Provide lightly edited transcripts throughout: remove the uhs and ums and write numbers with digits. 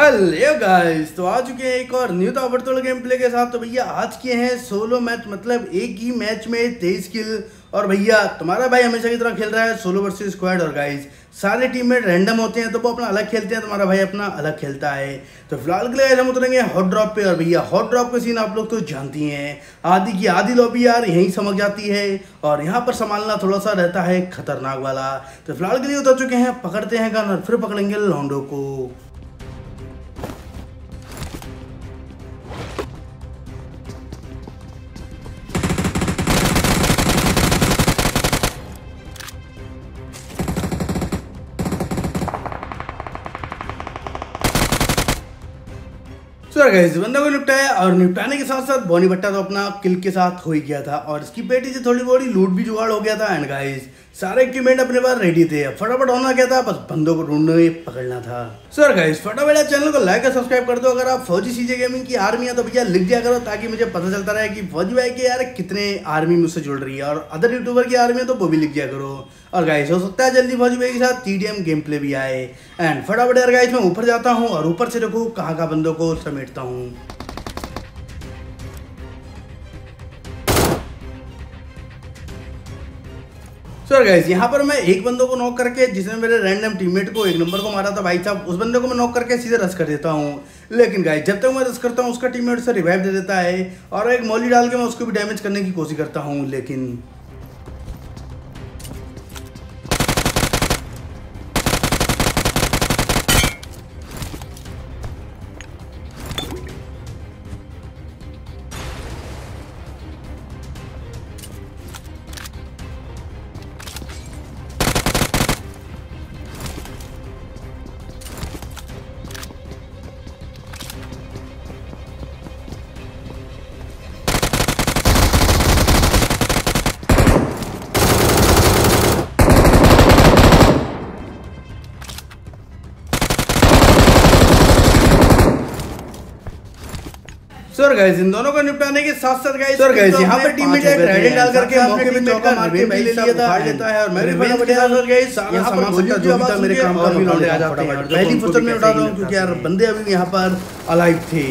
Hello guys, तो आ चुके हैं एक और न्यू ताबड़तोड़ गेम प्ले के साथ। तो भैया आज के हैं 16 मैच, मतलब एक ही मैच में 23 किल। और भैया तुम्हारा भाई हमेशा की तरह खेल रहा है सोलो वर्सेस स्क्वाड। और गाइस सारे टीममेट रैंडम होते हैं, तो वो अपना अलग खेलते हैं, तुम्हारा भाई अपना अलग खेलता है। तो फिलहाल के लिए हम उतरेंगे हॉट ड्रॉप पे। और भैया हॉट ड्रॉप का सीन आप लोग तो जानती हैं, आधी की आधी लॉबी यार यहीं समझ जाती है, और यहाँ पर संभालना थोड़ा सा रहता है खतरनाक वाला। तो फिलहाल के लिए उतर चुके हैं, पकड़ते हैं गन और फिर पकड़ेंगे लौंडो को। बंदा को निपटाया, और निपटाने के साथ साथ बॉनी भट्टा तो अपना किल के साथ हो ही गया था, और इसकी पेटी से थोड़ी बड़ी लूट भी जुगाड़ हो गया था। एंड गाइस सारे इक्विपमेंट अपने पास रेडी थे, फटाफट होना क्या था, बस बंदों को ढूंढने पकड़ना था। सर गाइस फटाफट चैनल को लाइक और सब्सक्राइब कर दो अगर आप फौजी सीजे गेमिंग की आर्मी है, तो भैया लिख दिया करो ताकि मुझे पता चलता रहे कि फौजी भाई के यार कितने आर्मी मुझसे जुड़ रही है, और अदर यूट्यूबर की आर्मी है तो वो भी लिख दिया करो। और गाइस हो सकता है जल्दी फौजी भाई के साथ TDM गेम प्ले भी आए। एंड फटाफट यार गाइस मैं ऊपर जाता हूँ और ऊपर से देखो कहाँ का बंदों को समेटता हूँ। सर गाइस यहाँ पर मैं एक बंदों को नॉक करके, जिसने मेरे रैंडम टीममेट को 1 नंबर को मारा था भाई साहब, उस बंदे को मैं नॉक करके सीधे रश कर देता हूँ। लेकिन गाइस जब तक मैं रश करता हूँ उसका टीममेट उसे रिवाइव दे देता है, और एक मौली डाल के मैं उसको भी डैमेज करने की कोशिश करता हूँ। लेकिन सर गाइस इन दोनों को निपटाने के साथ साथ गाइस यहाँ पर टीममेट एक राइड डाल करके मौके पे चौका मार के ले लिया था। और मेरे बड़ा बढ़िया सर गाइस यहाँ पर बहुत जो भी था मेरे काम का भी लौंडे आ जाते हैं, पहली फुर्सत में उठा दूं क्योंकि यार बंदे अभी यहाँ पर अलाइव थे।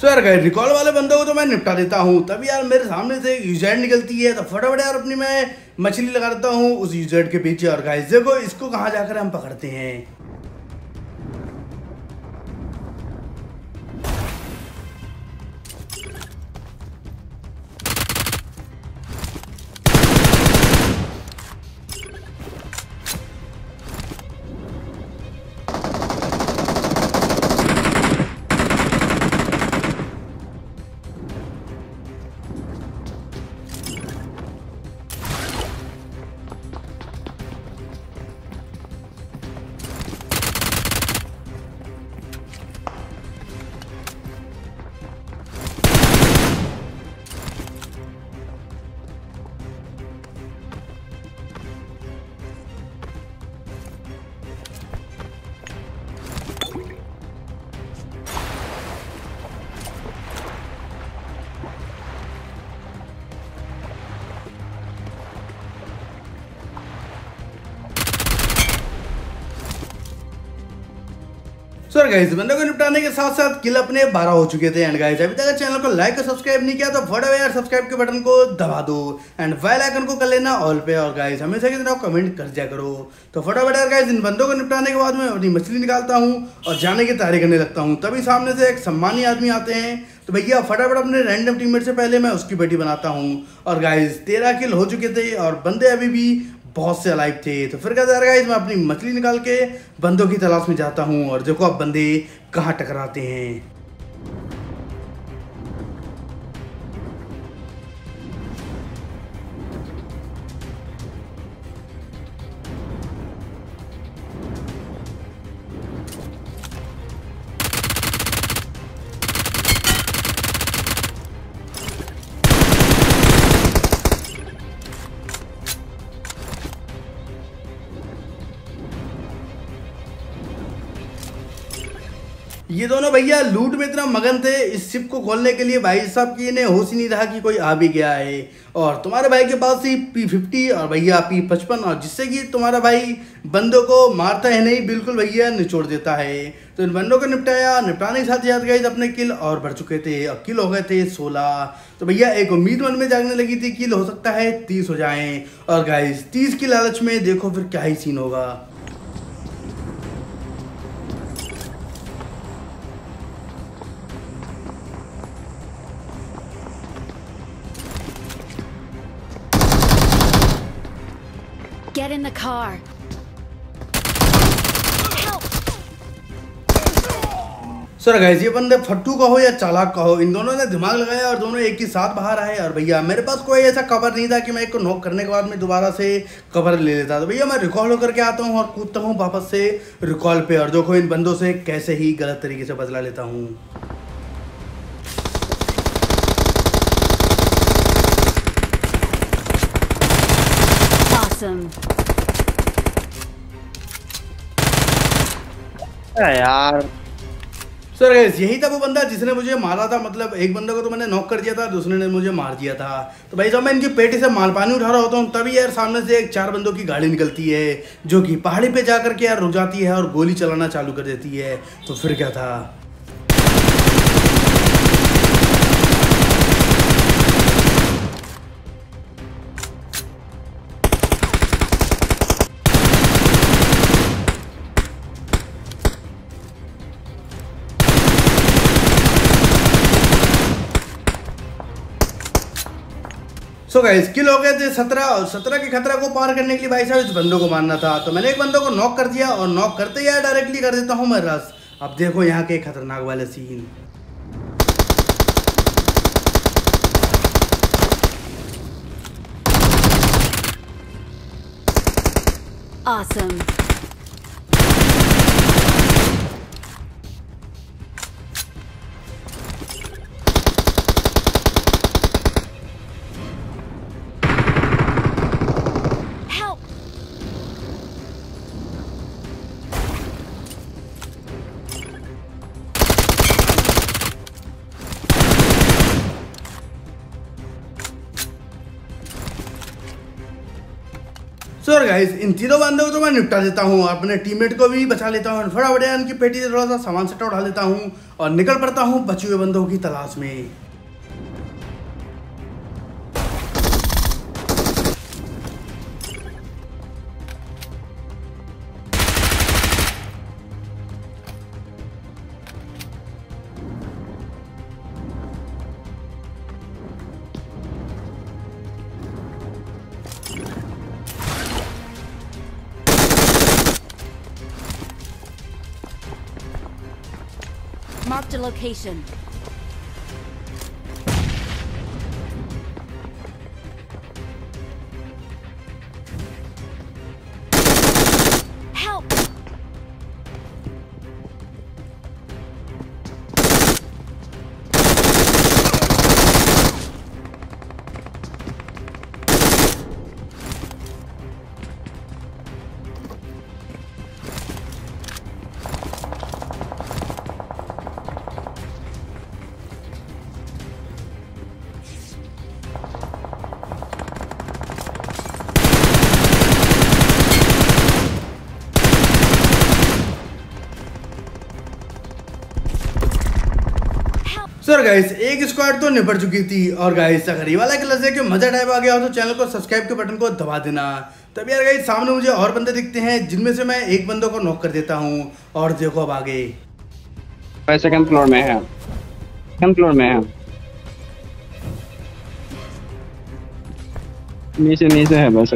सर गाइस रिकॉल वाले बंदों को तो मैं निपटा देता हूँ, तभी यार मेरे सामने से यूजेट निकलती है, तो फटाफट यार अपनी मैं मछली लगा देता हूँ उस यूजेट के पीछे। और गाइस देखो इसको कहाँ जाकर हम पकड़ते हैं। सो गाइस बंदे को निपटाने के साथ साथ किल अपने 12 हो चुके थे। एंड गाइस अभी तक चैनल को लाइक और सब्सक्राइब नहीं किया तो फटाफट यार सब्सक्राइब के बटन को दबा दो एंड बेल आइकन को कर लेना ऑल पे। और गाइस हमेशा की तरह कमेंट कर दिया करो। तो फटाफट यार गाइस इन बंदों को निपटाने के बाद मैं अपनी मछली निकालता हूँ और जाने की तैयारी करने लगता हूँ। तभी सामने से एक सम्मानी आदमी आते हैं। तो भैया फटाफट अपने रैंडम टीममेट से पहले मैं उसकी बेटी बनाता हूँ। और गाइस 13 किल हो चुके थे और बंदे अभी भी बहुत से अलाइव थे। तो फिर कहता है गाइस मैं अपनी मछली निकाल के बंदों की तलाश में जाता हूँ और देखो अब बंदे कहाँ टकराते हैं। ये दोनों भैया लूट में इतना मगन थे इस शिप को खोलने के लिए भाई साहब की इन्हें होश ही नहीं रहा कि कोई आ भी गया है। और तुम्हारे भाई के पास ही P50 और भैया P55 और जिससे कि तुम्हारा भाई बंदों को मारता है नहीं बिल्कुल भैया निचोड़ देता है। तो इन बंदों को निपटाया। निपटाने के साथ याद गए अपने किल और बढ़ चुके थे। अब किल हो गए थे 16। तो भैया एक उम्मीद मन में जागने लगी थी किल हो सकता है 30 हो जाएँ। और गाइस 30 की लालच में देखो फिर क्या ही सीन होगा। Get in the car. Sir guys ये बंदे फट्टू का हो या चालाक का हो इन दोनों ने दिमाग लगाया और दोनों एक ही साथ बाहर आए। और भैया मेरे पास कोई ऐसा कवर नहीं था कि मैं एक को नॉक करने के बाद मैं दोबारा से कवर ले लेता। तो भैया मैं रिकॉल होकर के आता हूँ और कूदता हूँ वापस से रिकॉल पे और देखो इन बंदों से कैसे ही गलत तरीके से बदला लेता हूँ। यार सर गाइस यही था वो बंदा जिसने मुझे मारा था। मतलब एक बंदे को तो मैंने नॉक कर दिया था, दूसरे ने मुझे मार दिया था। तो भाई साहब मैं इनकी पेटी से माल पानी उठा रहा होता हूँ तभी यार सामने से एक 4 बंदों की गाड़ी निकलती है जो कि पहाड़ी पे जाकर के यार रुक जाती है और गोली चलाना चालू कर देती है। तो फिर क्या था तो गाइस किल हो गए थे 17 और 17 के खतरा को पार करने के लिए भाई साहब इस बंदों को मारना था। तो मैंने एक बंदों को नॉक कर दिया और नॉक करते ही डायरेक्टली कर देता हूं मैं रस। अब देखो यहाँ के खतरनाक वाले सीन। Awesome. सो गाइस इन तीनों बंदों को तो मैं निपटा देता हूँ, अपने टीममेट को भी बचा लेता हूँ। फटाफट इनकी पेटी से थोड़ा सा सामान सट्टा उठा लेता हूँ और निकल पड़ता हूँ बचे हुए बंदों की तलाश में। Marked a location. Help. Sir guys एक स्क्वाड तो निपट चुकी थी और गाइस अगर ये वाला क्लच देख के मजा टाइप आ गया हो तो चैनल को सब्सक्राइब के बटन को दबा देना। तब यार गाइस सामने मुझे और बंदे दिखते हैं जिनमें से मैं एक बंदे को नॉक कर देता हूँ और देखो अब आगे। भाई सेकंड फ्लोर में है, सेकंड फ्लोर में है, नीचे नीचे है बस।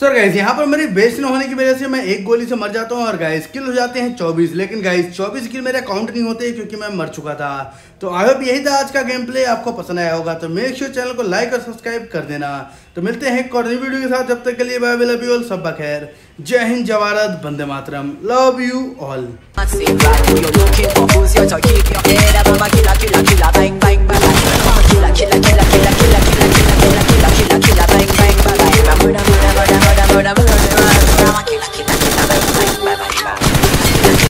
सर गाइस यहाँ पर मेरी बेस्ट न होने की वजह से मैं एक गोली से मर जाता हूँ और गाइस किल हो जाते हैं 24। लेकिन गाइस 24 किल मेरे काउंट नहीं होते क्योंकि मैं मर चुका था। तो आई होप यही था आज का गेम प्ले, आपको पसंद आया होगा तो मेक श्योर चैनल को लाइक और सब्सक्राइब कर देना। तो मिलते हैं एक और नई वीडियो के साथ, जब तक के लिए bye bye, love you all, सब बखैर, जय हिंद, जय भारत, वंदे मातरम, लव यू ऑल।